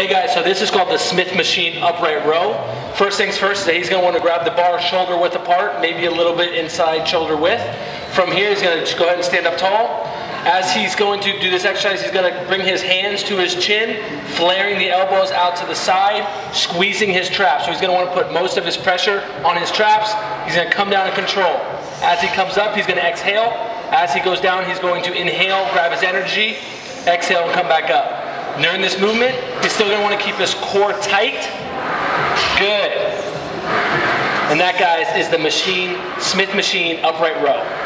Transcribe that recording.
Hey guys, so this is called the Smith Machine upright row. First things first, today he's going to want to grab the bar shoulder width apart, maybe a little bit inside shoulder width. From here, he's going to just go ahead and stand up tall. As he's going to do this exercise, he's going to bring his hands to his chin, flaring the elbows out to the side, squeezing his traps. So he's going to want to put most of his pressure on his traps. He's going to come down and control. As he comes up, he's going to exhale. As he goes down, he's going to inhale, grab his energy, exhale, and come back up. During this movement, he's still going to want to keep his core tight. Good. And that, guys, is the Smith Machine upright row.